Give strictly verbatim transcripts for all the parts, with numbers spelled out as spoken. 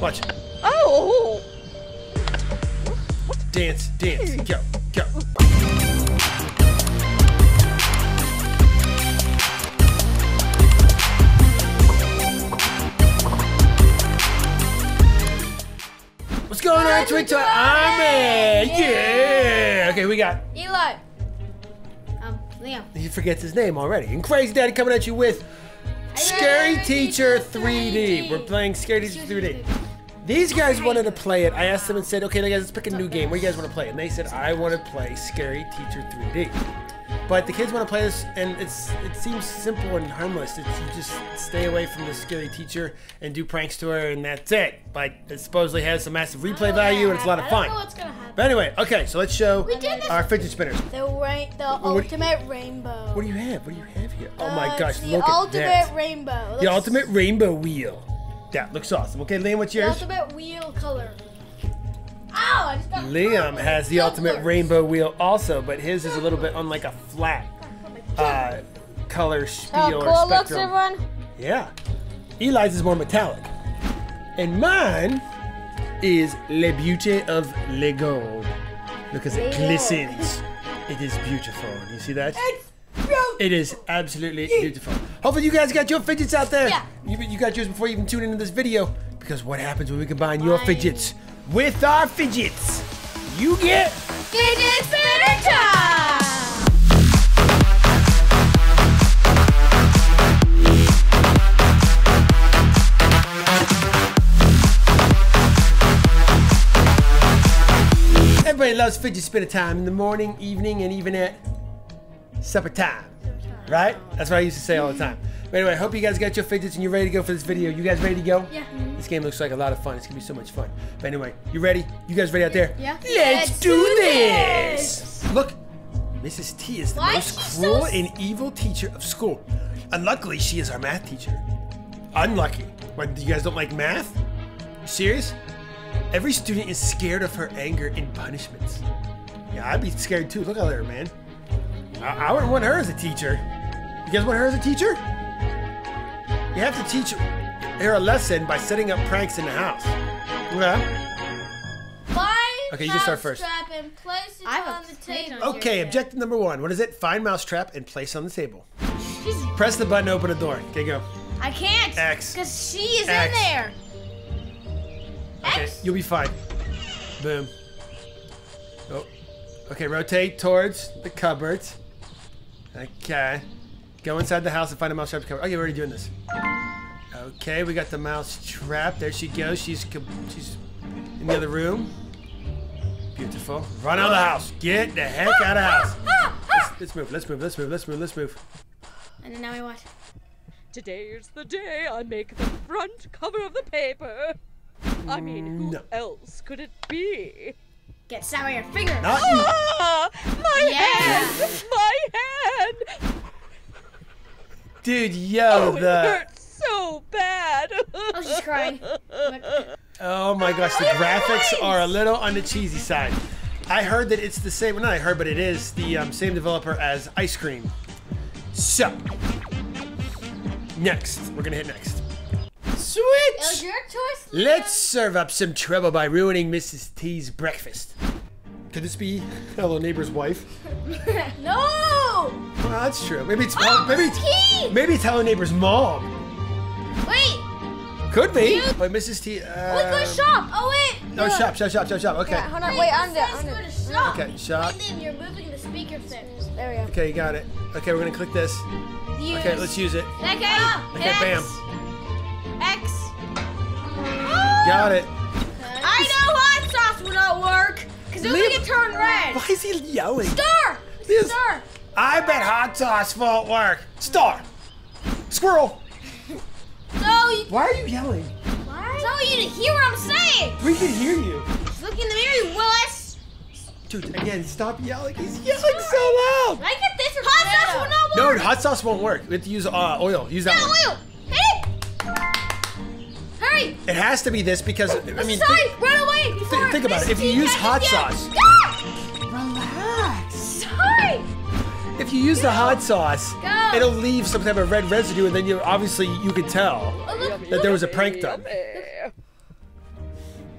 Watch. Oh! Dance, dance, go, go. What's going on, Twin Toys Army? Yeah! Okay, we got Eli. Um, Liam. He forgets his name already. And Crazy Daddy coming at you with Scary Teacher three D. We're playing Scary Teacher three D. These guys wanted to play it. I asked them and said, okay, guys, let's pick a new game. What do you guys want to play? And they said, I want to play Scary Teacher three D. But the kids want to play this, and it's it seems simple and harmless. It's, you just stay away from the scary teacher and do pranks to her, and that's it. But it supposedly has some massive replay value, and it's a lot of fun. I don't know what's gonna happen. But anyway, okay, so let's show our fidget spinners. The, rain, the what, ultimate what, rainbow. What do you have? What do you have here? Oh uh, my gosh, look at that. The ultimate rainbow. It the ultimate rainbow wheel. That looks awesome. Okay, Liam, what's yours? The ultimate wheel color. Ow, Liam has the ultimate rainbow wheel also, but his is a little bit unlike a flat uh, color spiel oh, cool or spectrum. Looks, everyone. Yeah. Eli's is more metallic. And mine is Le Beauty of Le Gold. Look as it glistens. It is beautiful. Do you see that? It's beautiful. It is absolutely beautiful. Hopefully you guys got your fidgets out there. Yeah. You, you got yours before you even tune into this video, because what happens when we combine Fine. your fidgets with our fidgets, you get fidget spinner time! Everybody loves fidget spinner time in the morning, evening, and even at supper time. Right? That's what I used to say all the time. But anyway, I hope you guys got your fidgets and you're ready to go for this video. You guys ready to go? Yeah. This game looks like a lot of fun. It's gonna be so much fun. But anyway, you ready? You guys ready out there? Yeah. Let's, Let's do, do this. this! Look, Missus T is the Why most is cruel so... and evil teacher of school. Unluckily, she is our math teacher. Unlucky. What, you guys don't like math? You serious? Every student is scared of her anger and punishments. Yeah, I'd be scared too. Look at her, man. I, I wouldn't want her as a teacher. You guys want her as a teacher? You have to teach her a lesson by setting up pranks in the house. Okay. Find okay, you just start first. Mousetrap and place it on the table. Okay, objective number one. What is it? Find mousetrap and place on the table. She's Press the button to open a door. Okay, go. I can't. X. Because she is X. in there. Okay, X. You'll be fine. Boom. Oh. Okay, rotate towards the cupboard. Okay. Go inside the house and find a mouse trap to cover. Okay, we're already doing this. Okay, we got the mouse trap. There she goes. She's she's in the other room. Beautiful. Run out of the house. Get the heck out of the house. Let's, let's move. Let's move. Let's move. Let's move. Let's move. And then now we watch. Today's the day I make the front cover of the paper. I mean, who no. else could it be? Get some of your fingers. Not you. Ah, my yeah. hand. My hand. Dude, yo, oh, the... it hurts so bad. Oh, she's crying. Oh my gosh, the graphics are a little on the cheesy side. I heard that it's the same, well, not I heard, but it is the um, same developer as Ice Cream. So, next, we're gonna hit next. Switch! It was your choice, Liam. Let's serve up some trouble by ruining Missus T's breakfast. Could this be Hello Neighbor's wife? No! Well, that's true. Maybe it's, oh, maybe, it's maybe it's Hello Neighbor's mom. Wait. Could be. Dude. Wait, Missus T. Uh, wait, go shop. Oh wait. No, shop, shop, shop, shop, shop. Okay. Yeah, hold on. Wait, wait I'm there. I'm there. Shop. Okay, shop. Wait, Liam, you're moving the speaker things. There we go. Okay, you got it. Okay, we're gonna click this. Use. Okay, let's use it. Okay. Okay, X. bam. X. Oh. Got it. I know hot sauce will not work. Cause it can turn red. Why is he yelling? Star. This. Star. I bet hot sauce won't work. Star. Squirrel. So you, why are you yelling? Why? So you didn't hear what I'm saying. We can hear you. Just look in the mirror, Willis. Dude, again, stop yelling. He's yelling Star. so loud. I get this. Hot sauce will not work. No, hot sauce won't work. We have to use uh, oil. Use that no, one. oil. Hey. Hurry. It has to be this because I mean. Sorry, think, run away. Th think about it. If you use hot sauce. Go. Relax. Sorry. If you use the hot sauce, Go. it'll leave some type of red residue, and then you obviously you could tell oh, look, that there was a prank done.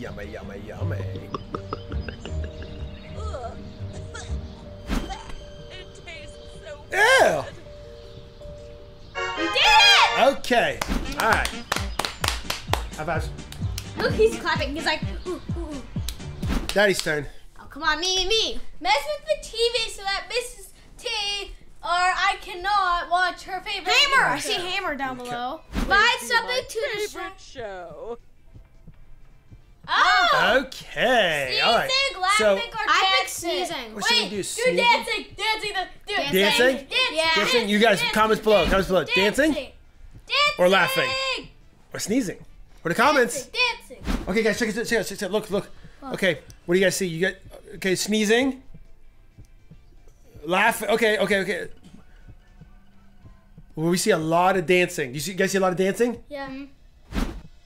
yummy, yummy, yummy. It tastes so good. Ew! You did it! Okay. All right. How about you? Look, he's clapping. He's like, ooh, ooh. Daddy's turn. Oh, come on, me, me. Mess with the T V so that Missus T or I cannot watch her favorite Hammer! Show. I see Hammer down below. Okay. Find something to distract. show. Oh! Okay, sneezing, all right. Laughing, so, or I think sneezing. Or Wait, do you sneezing? do dancing, dancing, do dancing. Dancing? Dancing? Yeah. dancing? You guys, dancing. comments below, comments below. Dancing? Dancing? Or laughing? Or sneezing? Or the comments? Dancing, dancing. Okay, guys, check it out, check it out, check it out. Look, look. What? Okay, what do you guys see? You got, okay, sneezing. Laugh. Okay, okay, okay. Well, we see a lot of dancing. You, see, you guys see a lot of dancing? Yeah.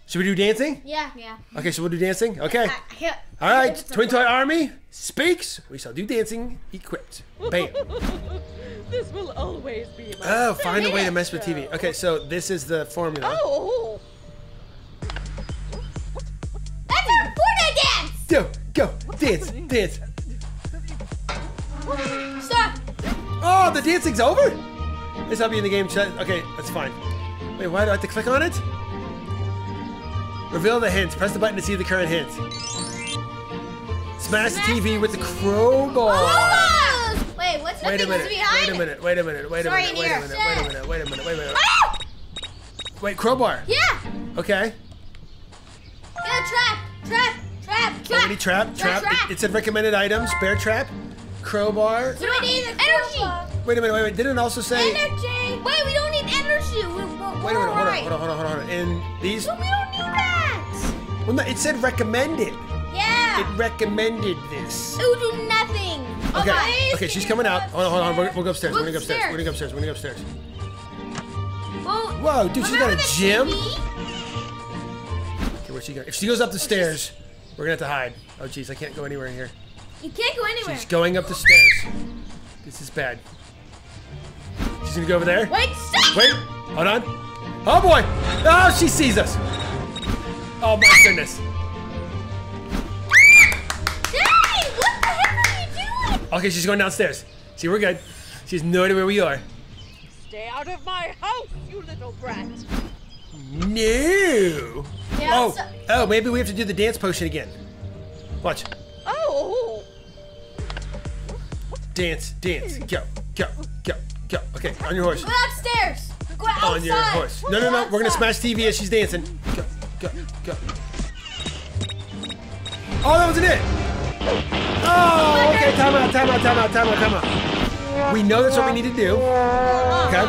Should we do dancing? Yeah, yeah. Okay, so we'll do dancing? Okay. I, I All right, Twin Toy Army speaks. We shall do dancing equipped. Bam. This will always be my Oh, find a way to mess with T V. Okay, so this is the formula. Oh. That's our Fortnite dance! Go, go, dance, dance. Stop! Oh, the dancing's over? This will be in the game chat. Okay, that's fine. Wait, why do I have to click on it? Reveal the hints. Press the button to see the current hints. Smash, Smash the T V with the crowbar. Oh, wait, what's wait the thing behind? Wait a minute, wait a minute, wait a Sorry, minute, wait a minute, wait a minute, wait a minute, wait a minute. Oh! Wait, crowbar. Yeah. Okay. Yeah, trap, trap, trap, trap. Already trap, trap. trap. It, it said recommended items, bear trap. Crowbar. So we need energy. Wait a minute, wait, wait. Didn't it also say energy? Wait, we don't need energy. We're, we're wait a minute, hold right. on, hold on, hold on, hold on. And these. No, we don't need that. Well, no, it said recommended. Yeah. It recommended this. It will do nothing. Okay, okay, okay she's coming out. Hold on, hold on. We're, we'll go upstairs. We're, we're gonna go upstairs. We're gonna go upstairs. We're gonna go upstairs. Well, whoa, dude, she's got a gym. T V? Okay, where's she going? If she goes up the oh, stairs, she's... we're gonna have to hide. Oh, jeez, I can't go anywhere in here. You can't go anywhere. She's going up the stairs. This is bad. She's gonna go over there. Wait, stop! Wait, hold on. Oh boy! Oh, she sees us. Oh my goodness. Daddy, what the heck are you doing? Okay, she's going downstairs. See, we're good. She has no idea where we are. Stay out of my house, you little brat. No. Yeah, oh, so oh, maybe we have to do the dance potion again. Watch. Oh. Dance, dance, go, go, go, go. Okay, on your horse. Go upstairs. Go outside. On your horse. No, no, no. Outside. We're gonna smash T V as she's dancing. Go, go, go. Oh, that wasn't it. Oh, okay. Time out, time out, time out, time out, time out. We know that's what we need to do. Okay,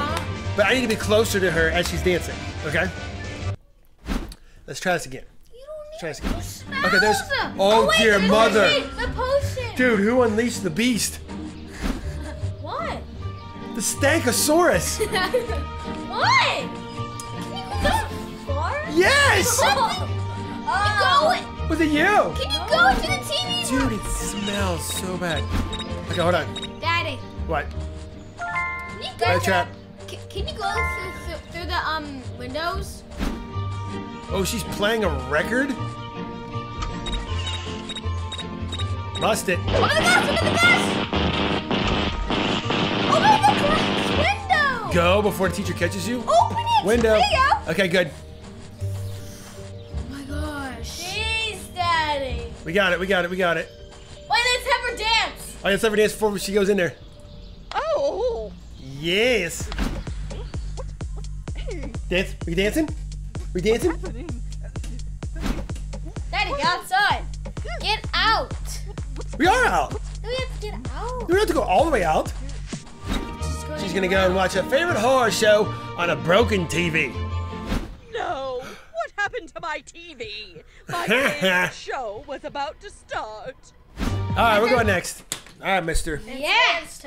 but I need to be closer to her as she's dancing. Okay. Let's try this again. Try this again. Okay, there's. Oh, oh wait, dear mother. The potion. Dude, who unleashed the beast? What? The Stankosaurus. What? Can you go far? Yes. Oh. Go. Was it you? Can you go to the T V? Dude, it smells so bad. Okay, hold on. Daddy. What? Can you go? Right, trap. Can, can you go through, through, through the um windows? Oh, she's playing a record? Bust it. Oh my gosh, look at the desk! Open the glass window! Go before the teacher catches you. Open it! Window. There you go. Okay, good. Oh my gosh. Jeez, Daddy. We got it, we got it, we got it. Wait, let's have her dance. All right, let's have her dance before she goes in there. Oh. Yes. Dance, are you dancing? We dancing? Daddy, get outside. Get out. We are out. Do we have to get out? Do we have to go all the way out? She's going, She's going to go and watch her favorite horror show on a broken T V. No. What happened to my T V? My favorite show was about to start. All right, we're going next. All right, mister. Yes.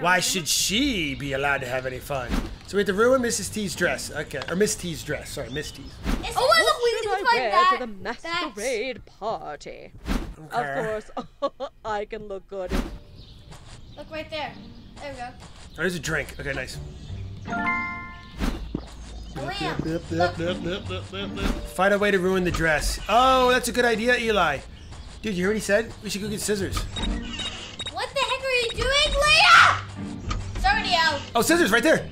Why should she be allowed to have any fun? So we have to ruin Missus T's dress. Okay, or Miss T's dress. Sorry, Miss T's. It's oh, I look, we need to find that. To the masquerade That's... party. Okay. Of course, I can look good. Look right there. There we go. Oh, there's a drink. Okay, nice. Find a way to ruin the dress. Oh, that's a good idea, Eli. Dude, you heard what he said? We should go get scissors. What the heck are you doing, Liam? It's already out. Oh, scissors right there.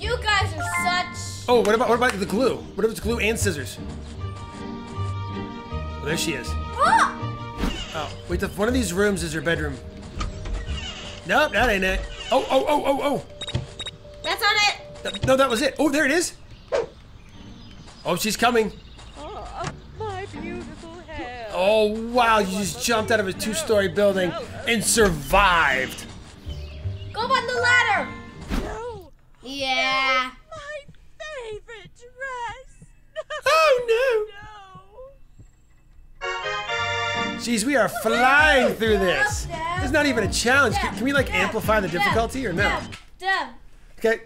You guys are such... Oh, what about what about the glue? What if it's glue and scissors? Oh, there she is. Oh, oh wait, the, one of these rooms is her bedroom. Nope, that ain't it. Oh, oh, oh, oh, oh. That's not it. No, that was it. Oh, there it is. Oh, she's coming. Oh, my beautiful hair. Oh, wow. You just jumped out of a two-story building and survived. Go on the ladder. No. Yeah. My favorite dress. Oh, no. Jeez, we are flying through this. It's not even a challenge. Can we, like, amplify the difficulty or no? Okay.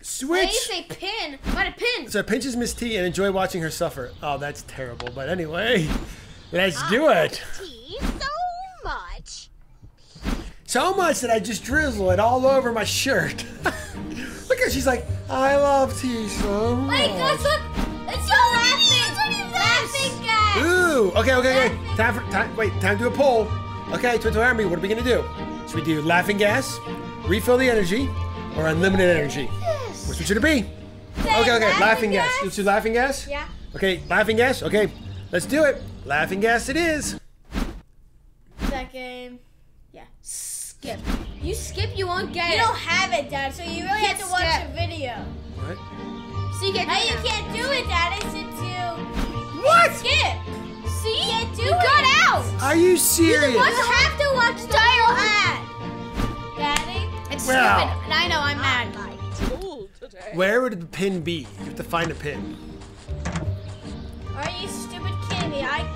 Switch! I used a pin. What a pin! So pinches Miss T and enjoy watching her suffer. Oh, that's terrible. But anyway, let's I do it. Tea so much. So much that I just drizzle it all over my shirt. Look at her. She's like, I love tea so much. Wait, guys, look! It's your laughing. Laughing guys. Ooh. Okay, okay, okay. Laughing. Time for time. Wait, time to do a poll. Okay, Twin Toys Army. What are we gonna do? Should we do laughing gas, refill the energy, or unlimited energy? Which should it be? Say okay, okay, laughing gas. gas. Let's do laughing gas? Yeah. Okay, laughing gas? Okay, let's do it. Laughing gas it is. That game. Yeah. Skip. You skip, you won't get you it. You don't have it, Dad, so you really you have to watch skip. the video. What? So you can do it. Hey, you can't do it, Dad, it's you. What? Skip. See? You can't do you it. got out. Are you serious? You have to watch the whole ad. Daddy? It's well. stupid, and I know I'm mad. Bye. Where would the pin be? You have to find a pin. Are you stupid kidding me? I...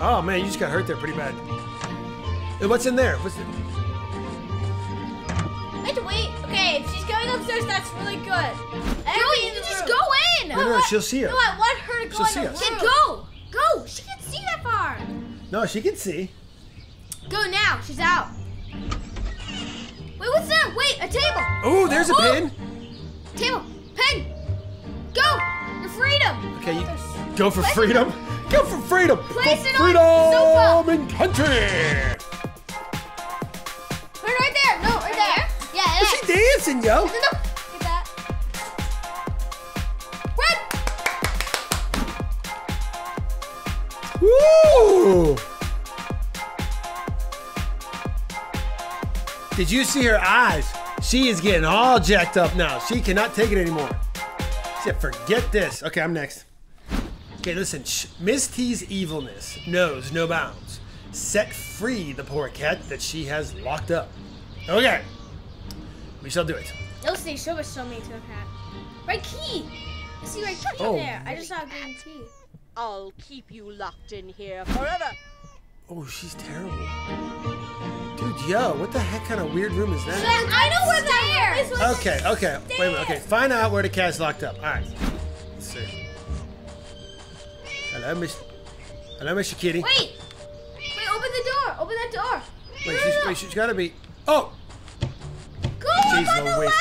Oh man, you just got hurt there pretty bad. What's in there? What's in... I have to wait. Okay, if she's going upstairs, that's really good. I no, you can just room. go in! No, no, no, she'll see her. No, I want her to go she'll in the room. Go! Go! She can see that far! No, she can see. Go now, she's out. Wait, what's that? Wait, a table! Oh, there's a oh. pin! Table, pin, go, your freedom. Okay, you go for freedom. Go for freedom. Place it on the sofa. Freedom and country. Put it right there. No, right there. Yeah, yeah. She's dancing, yo. No, no. Get that. Run. Woo. Did you see her eyes? She is getting all jacked up now. She cannot take it anymore. She said, forget this. Okay, I'm next. Okay, listen. Miss T's evilness knows no bounds. Set free the poor cat that she has locked up. Okay. We shall do it. Those things so much so me to a cat. Right key. I see right key oh. there. I just saw a green tea. I'll keep you locked in here forever. Oh, she's terrible. Dude, yo, what the heck kind of weird room is that? Yes, I know where that is. Okay, okay, wait a minute, okay. Find out where the cat's locked up. All right, let's see. Hello, Miss. Hello, Mister Kitty. Wait, wait, open the door. Open that door. Wait, no, she's, no. Wait she's gotta be. Oh. Go Jeez, up on no the way. ladder.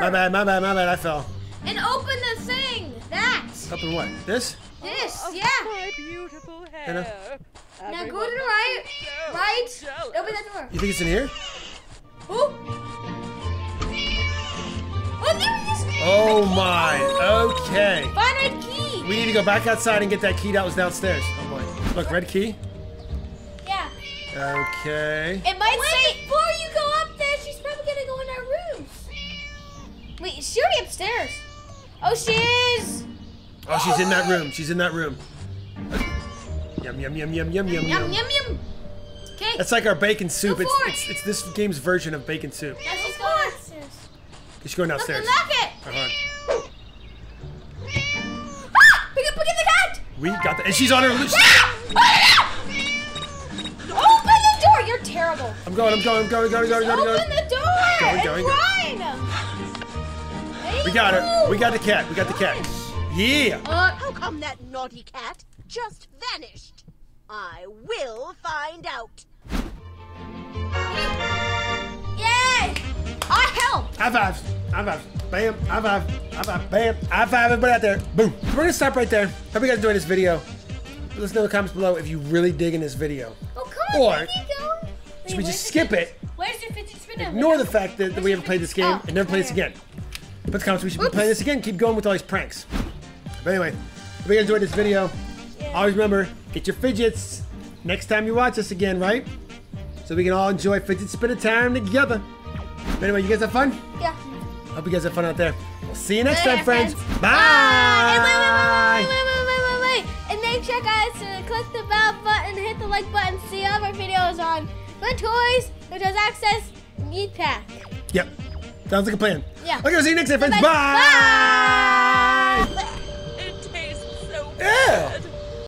My bad, my bad, my bad. I fell. And open the thing. That. Open what? This. This, oh, yeah. My beautiful hair. Anna. Now Everyone go to the right, right, jealous. Open that door. You think it's in here? Oh! Oh, there it is! Oh my, okay. Find a key! We need to go back outside and get that key that was downstairs. Oh boy. Look, red key? Yeah. Okay. It might Wait, say- before you go up there, she's probably gonna go in our rooms. Wait, is she already upstairs? Oh, she is! Oh, she's in that room, she's in that room. Okay. Yum, yum, yum, yum, yum, yum, yum, yum, yum. Okay. That's like our bacon soup. It's, it's it's this game's version of bacon soup. Now she's going downstairs. She's going downstairs. Lock it. Hold on. Ah! We got, we got the cat. We got that. And she's on her loose. Ah! Oh, open the door. You're terrible. I'm going, I'm going, I'm going, going, going, going, going. Open the door. Going, going, going. Run. We got her. We got the cat. We got the cat. Yeah. Uh, how come that naughty cat just vanished? I will find out. Yay! I help! High fives. High fives. Bam. High five. High five. Bam. High five everybody out there. Boom. We're going to stop right there. Hope you guys enjoyed this video. Let us know in the comments below if you really dig in this video. Oh, come on. Or go. Wait, should we just skip it? Where's your fidget spinner? Ignore the fact that, that we haven't played this game oh, and never play this again. Put the comments we should Oops. be playing this again. Keep going with all these pranks. But anyway, hope you guys enjoyed this video. Yeah. Always remember, get your fidgets next time you watch us again, right? So we can all enjoy fidget spinner time together. But anyway, you guys have fun? Yeah. Hope you guys have fun out there. We'll see you next Later, time, friends. friends. Bye. Bye. And wait, wait, wait, wait, wait, wait, wait, wait. And make sure, guys, to click the bell button, hit the like button, see all of our videos on Twin Toys, Twin Toys Access, Meat Pack. Yep. Sounds like a plan. Yeah. Okay, we'll see you next time, friends. Bye. Bye. Bye. It tastes so good. Yeah.